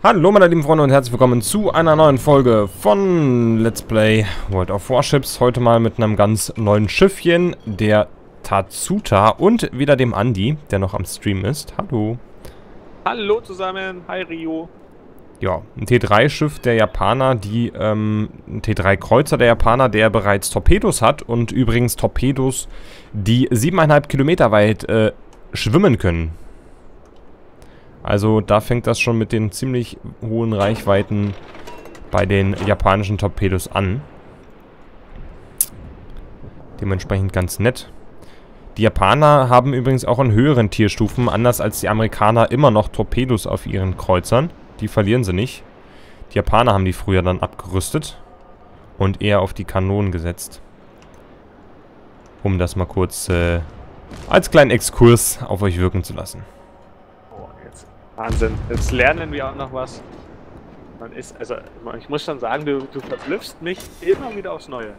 Hallo meine lieben Freunde und herzlich willkommen zu einer neuen Folge von Let's Play World of Warships. Heute mal mit einem ganz neuen Schiffchen, der Tatsuta und wieder dem Andi, der noch am Stream ist. Hallo. Hallo zusammen, hi Rio. Ja, ein T3-Schiff der Japaner, ein T3-Kreuzer der Japaner, der bereits Torpedos hat und übrigens Torpedos, die 7,5 Kilometer weit schwimmen können. Also da fängt das schon mit den ziemlich hohen Reichweiten bei den japanischen Torpedos an. Dementsprechend ganz nett. Die Japaner haben übrigens auch in höheren Tierstufen, anders als die Amerikaner, immer noch Torpedos auf ihren Kreuzern. Die verlieren sie nicht. Die Japaner haben die früher dann abgerüstet und eher auf die Kanonen gesetzt. Um das mal kurz als kleinen Exkurs auf euch wirken zu lassen. Wahnsinn, jetzt lernen wir auch noch was. Ich muss schon sagen, du verblüffst mich immer wieder aufs Neue.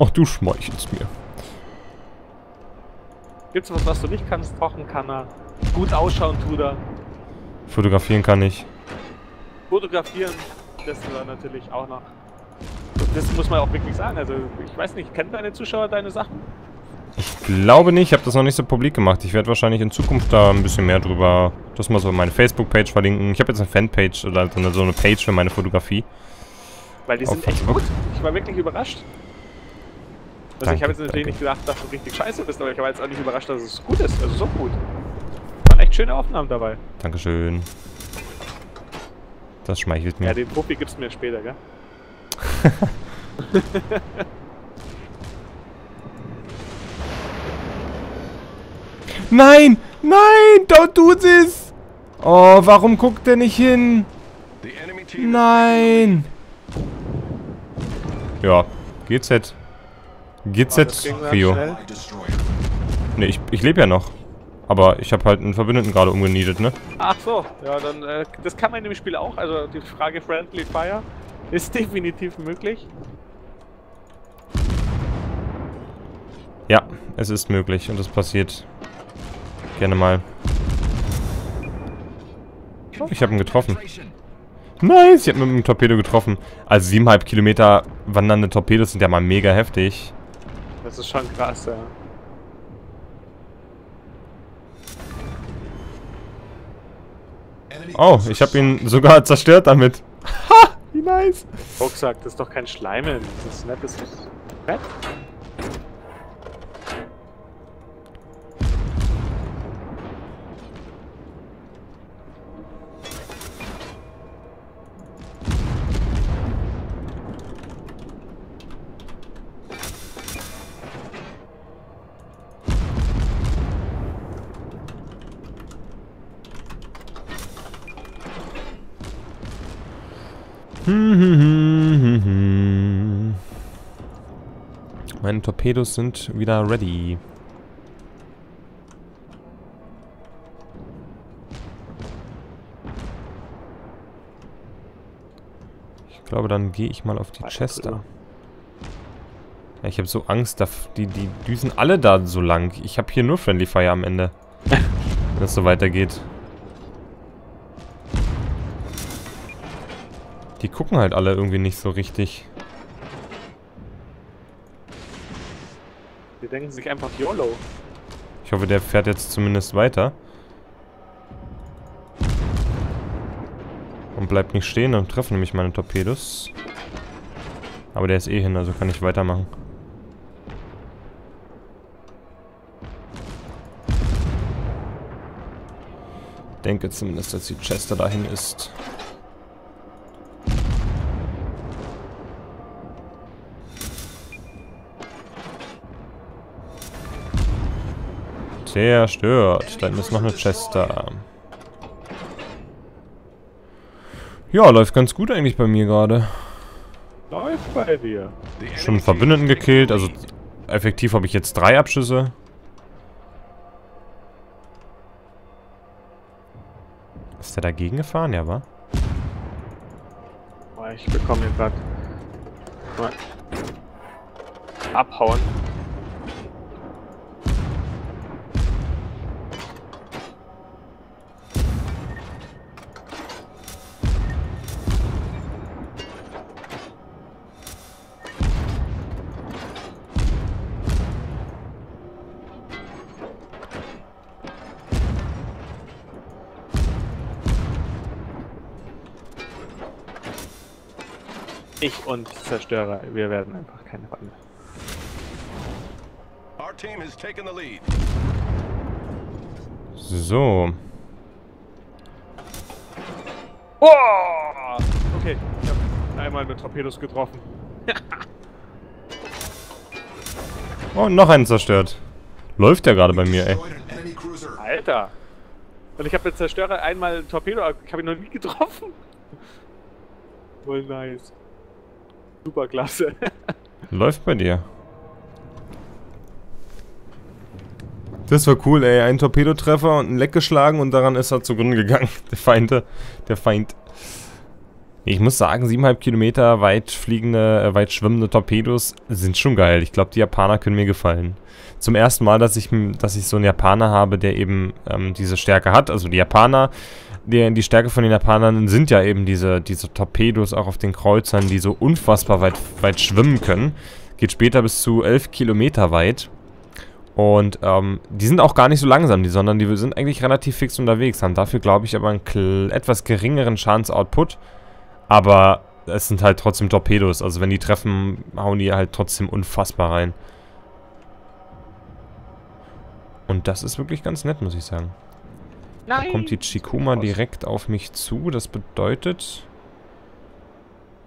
Ach, du schmeichelst mir. Gibt's was, was du nicht kannst? Kochen kann er. Gut ausschauen tut er. Fotografieren kann ich. Fotografieren, das war natürlich auch noch. Das muss man auch wirklich sagen. Also, ich weiß nicht, kennen deine Zuschauer deine Sachen? Ich glaube nicht, ich habe das noch nicht so publik gemacht. Ich werde wahrscheinlich in Zukunft da ein bisschen mehr drüber, das mal so meine Facebook-Page verlinken. Ich habe jetzt eine Fanpage oder so eine Page für meine Fotografie. Weil die sind echt gut. Ich war wirklich überrascht. Also danke, ich habe jetzt natürlich nicht gedacht, dass du richtig scheiße bist, aber ich war jetzt auch nicht überrascht, dass es gut ist. Also so gut. Waren echt schöne Aufnahmen dabei. Dankeschön. Das schmeichelt mir. Ja, den Profi gibst du mir später, gell? Nein! Nein! Don't do this! Oh, warum guckt der nicht hin? Nein! Ja, GZ. GZ, Rio. Ne, ich lebe ja noch. Aber ich habe halt einen Verbündeten gerade umgenietet, ne? Ach so, ja, dann, das kann man in dem Spiel auch. Also die Frage Friendly Fire ist definitiv möglich. Ja, es ist möglich und es passiert. Gerne mal. Oh, ich habe ihn getroffen. Nice, ich habe mit einem Torpedo getroffen. Also 7,5 Kilometer wandernde Torpedos sind ja mal mega heftig. Das ist schon krass, ja. Oh, ich habe ihn sogar zerstört damit. Ha, wie nice. Rucksack, das ist doch kein Schleimen. Das ist nett, das ist nett. Meine Torpedos sind wieder ready. Ich glaube, dann gehe ich mal auf die Chester. Ja, ich habe so Angst, dass die düsen alle da so lang. Ich habe hier nur Friendly Fire am Ende, wenn es so weitergeht. Die gucken halt alle irgendwie nicht so richtig. Die denken sich einfach YOLO. Ich hoffe, der fährt jetzt zumindest weiter. Und bleibt nicht stehen, dann treffen nämlich meine Torpedos. Aber der ist eh hin, also kann ich weitermachen. Ich denke zumindest, dass die Chester dahin ist. Zerstört. Da ist noch eine Chester. Ja, läuft ganz gut eigentlich bei mir gerade. Läuft bei dir. Schon einen Verbündeten gekillt, also effektiv habe ich jetzt 3 Abschüsse. Ist der dagegen gefahren? Ja, wa? Oh, ich bekomme den Blatt. Abhauen. Ich und Zerstörer, wir werden einfach keine Feinde. Our team has taken the lead. So. Oh! Okay, ich habe einmal mit Torpedos getroffen. Oh, noch einen zerstört. Läuft ja gerade bei mir, ey. Alter. Und ich habe mit Zerstörer einmal einen Torpedo, ich habe ihn noch nie getroffen. Voll nice. Super klasse. Läuft bei dir. Das war cool, ey. Ein Torpedotreffer und ein Leck geschlagen und daran ist er zugrunde gegangen. Der Feind. Ich muss sagen, 7,5 Kilometer weit schwimmende Torpedos sind schon geil. Ich glaube, die Japaner können mir gefallen. Zum ersten Mal, dass ich so einen Japaner habe, der eben diese Stärke hat. Also die Japaner, die Stärke von den Japanern sind ja eben diese Torpedos auch auf den Kreuzern, die so unfassbar weit schwimmen können. Geht später bis zu 11 Kilometer weit. Und die sind auch gar nicht so langsam, sondern die sind eigentlich relativ fix unterwegs. Haben dafür, glaube ich, aber einen etwas geringeren Chance-Output. Aber es sind halt trotzdem Torpedos. Also wenn die treffen, hauen die halt trotzdem unfassbar rein. Und das ist wirklich ganz nett, muss ich sagen. Nein. Da kommt die Chikuma direkt auf mich zu. Das bedeutet,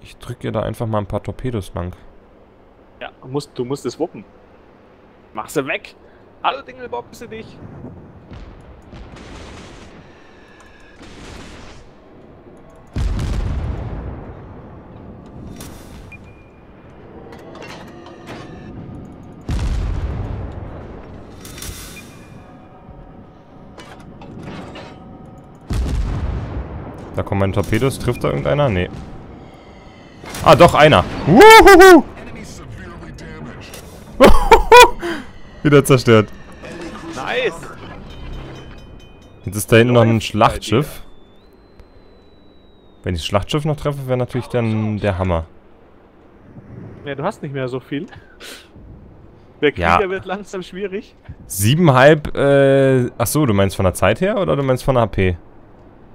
ich drücke ihr da einfach mal ein paar Torpedos lang. Ja, du musst es wuppen. Mach sie weg. Hallo Dingelbob, bist du dich? Da kommen meine Torpedos. Trifft da irgendeiner? Nee. Ah, doch, einer. Wuhuhu! Wieder zerstört. Nice! Jetzt ist da hinten noch ein Schlachtschiff. Wenn ich das Schlachtschiff noch treffe, wäre natürlich dann der Hammer. Ja, du hast nicht mehr so viel. Der Krieger wird langsam schwierig. 7,5... achso, du meinst von der Zeit her oder du meinst von der HP?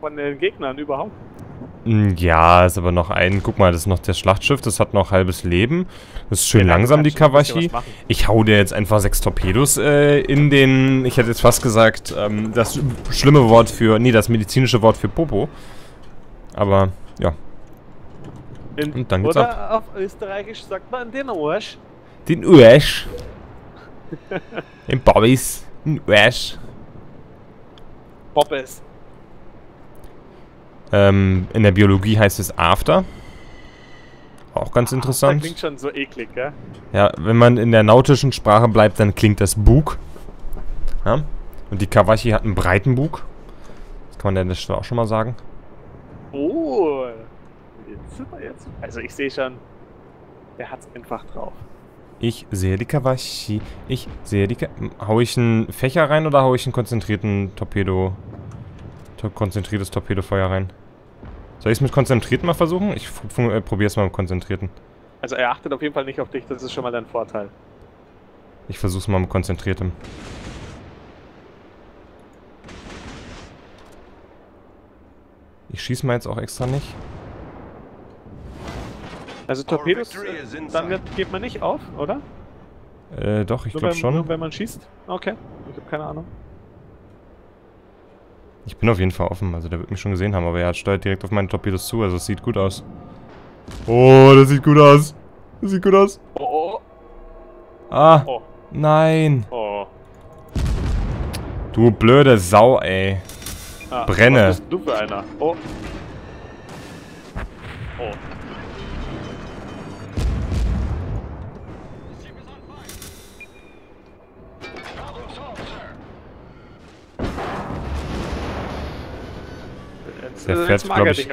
Von den Gegnern überhaupt. Ja, ist aber noch ein... Guck mal, das ist noch das Schlachtschiff, das hat noch halbes Leben. Das ist schön langsam, die Kawachi. Ich hau dir jetzt einfach 6 Torpedos in den... Ich hätte jetzt fast gesagt, das schlimme Wort für... Nee, das medizinische Wort für Popo. Aber, ja. Und dann geht's ab. Oder auf Österreichisch sagt man den Arsch. Den Arsch. Den Bobbys. Den Arsch. Bobbys. In der Biologie heißt es After. Auch ganz interessant. Das klingt schon so eklig, gell? Ja, wenn man in der nautischen Sprache bleibt, dann klingt das Bug. Ja? Und die Kawachi hat einen breiten Bug. Das kann man ja das auch schon mal sagen. Oh! Jetzt. Also ich sehe schon, der hat's einfach drauf. Ich sehe die Kawachi. Ich sehe die Kawachi. Hau ich einen Fächer rein oder hau ich einen konzentrierten Torpedo? Konzentriertes Torpedofeuer rein. Soll ich es mit konzentriert mal versuchen? Ich probiere es mal mit konzentrierten. Also er achtet auf jeden Fall nicht auf dich, das ist schon mal dein Vorteil. Ich versuche es mal mit konzentriertem. Ich schieße mal jetzt auch extra nicht. Also Torpedos, geht man nicht auf, oder? Doch, ich glaube schon. Nur wenn man schießt? Okay, ich habe keine Ahnung. Ich bin auf jeden Fall offen, also der wird mich schon gesehen haben, aber er steuert direkt auf meine Torpedos zu, also es sieht gut aus. Oh, das sieht gut aus. Das sieht gut aus. Oh, oh. Ah, oh. Nein. Oh. Du blöde Sau, ey. Ah, brenne. Was bist du für einer? Oh. Oh. Der fährt, glaube ich,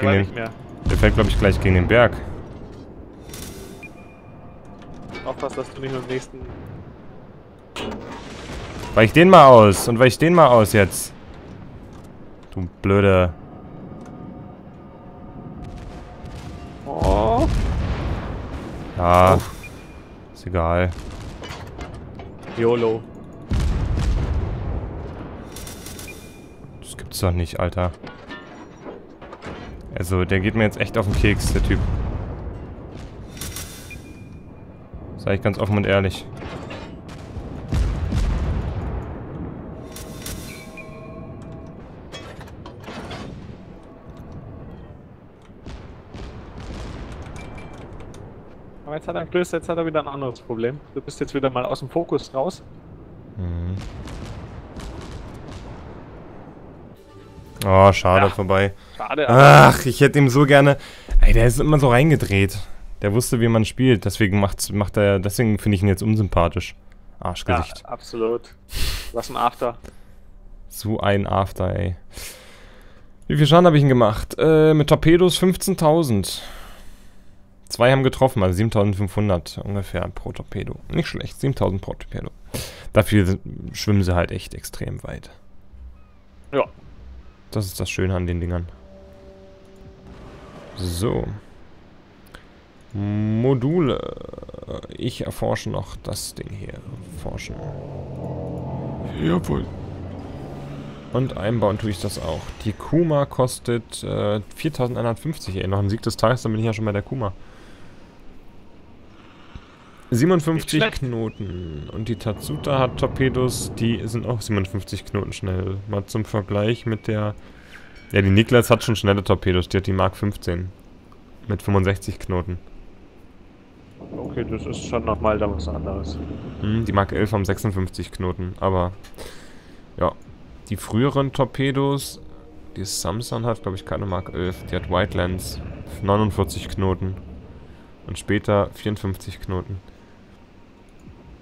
gleich gegen den Berg. Aufpass, dass du nicht mit dem nächsten... Weich den mal aus! Und weich den mal aus jetzt! Du blöde... Oh! Ja... Uff. Ist egal. YOLO. Das gibt's doch nicht, Alter. Also, der geht mir jetzt echt auf den Keks, der Typ. Sag ich ganz offen und ehrlich. Aber jetzt hat er gelöst, jetzt hat er wieder ein anderes Problem. Du bist jetzt wieder mal aus dem Fokus raus. Mhm. Oh, schade, ja, vorbei. Schade. Ach, ich hätte ihm so gerne... Ey, der ist immer so reingedreht. Der wusste, wie man spielt. Deswegen deswegen finde ich ihn jetzt unsympathisch. Arschgesicht. Ja, absolut. Was ein After. So ein After, ey. Wie viel Schaden habe ich ihn gemacht? Mit Torpedos 15.000. 2 haben getroffen, also 7.500 ungefähr pro Torpedo. Nicht schlecht, 7.000 pro Torpedo. Dafür schwimmen sie halt echt extrem weit. Ja. Das ist das Schöne an den Dingern. So. Module. Ich erforsche noch das Ding hier. Forschen. Jawohl. Und einbauen tue ich das auch. Die Kuma kostet 4.150. Noch ein Sieg des Tages, dann bin ich ja schon bei der Kuma. 57 Knoten. Und die Tatsuta hat Torpedos, die sind auch 57 Knoten schnell. Mal zum Vergleich mit der... Ja, die Niklas hat schon schnelle Torpedos, die hat die Mark 15. Mit 65 Knoten. Okay, das ist schon nochmal dann was anderes. Hm, die Mark 11 haben 56 Knoten, aber... Ja. Die früheren Torpedos... Die Samson hat, glaube ich, keine Mark 11. Die hat Whitelands. 49 Knoten. Und später 54 Knoten.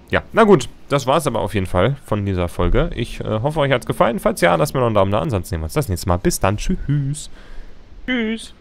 Ja, na gut, das war's aber auf jeden Fall von dieser Folge. Ich hoffe, euch hat's gefallen. Falls ja, lasst mir noch einen Daumen da. Ansonsten sehen wir uns das nächste Mal. Bis dann. Tschüss. Tschüss.